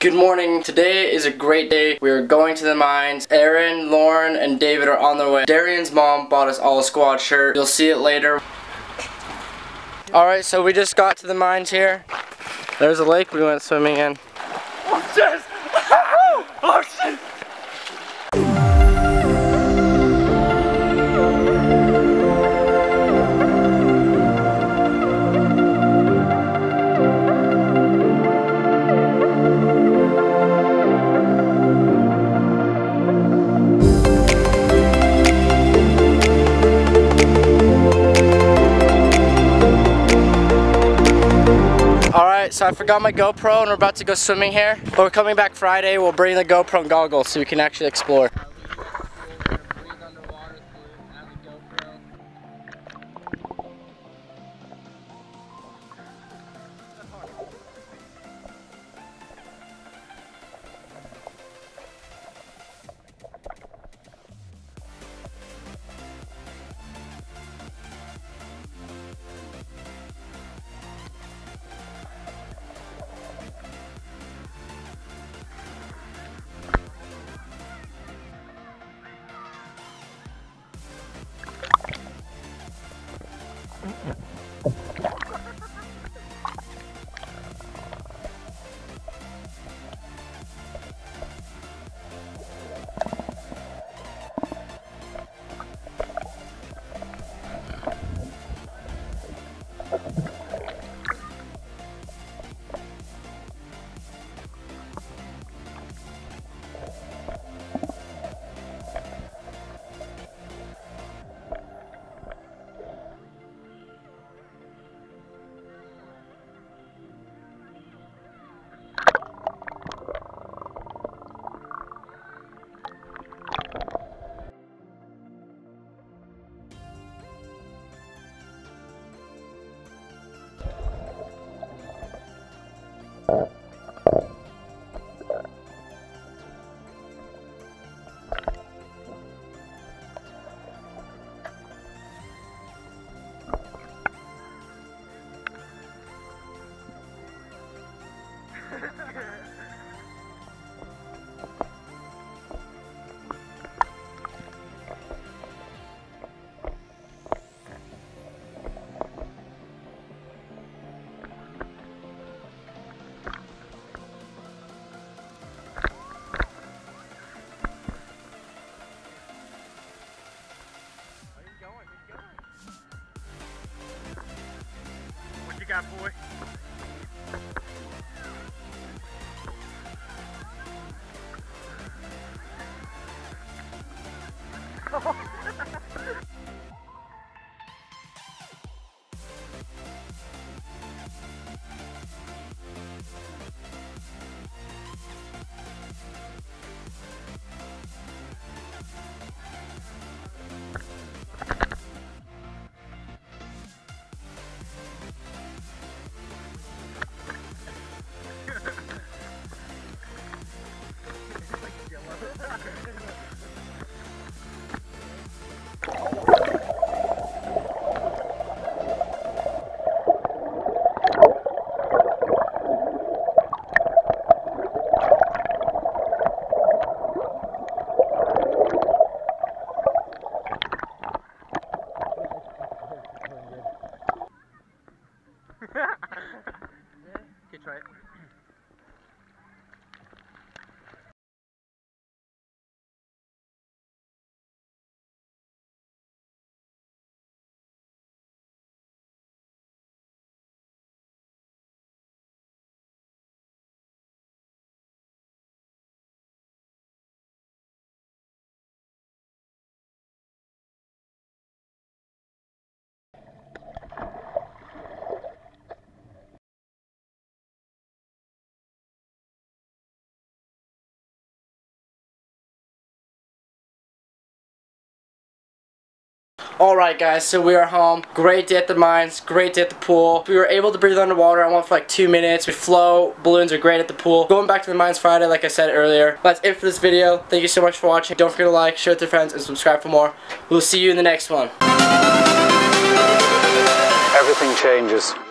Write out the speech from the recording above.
Good morning, today is a great day. We are going to the mines. Aaron, Lauren, and David are on their way. Darian's mom bought us all a squad shirt. You'll see it later. Alright, so we just got to the mines here. There's a lake we went swimming in. Oh, shit! Oh, shit! So I forgot my GoPro and we're about to go swimming here. But we're coming back Friday, we'll bring the GoPro and goggles so we can actually explore. Got boy. Alright guys, so we are home. Great day at the mines, great day at the pool. We were able to breathe underwater. I went for like 2 minutes. We flow, balloons are great at the pool. Going back to the mines Friday like I said earlier. That's it for this video. Thank you so much for watching. Don't forget to like, share with your friends, and subscribe for more. We'll see you in the next one. Everything changes.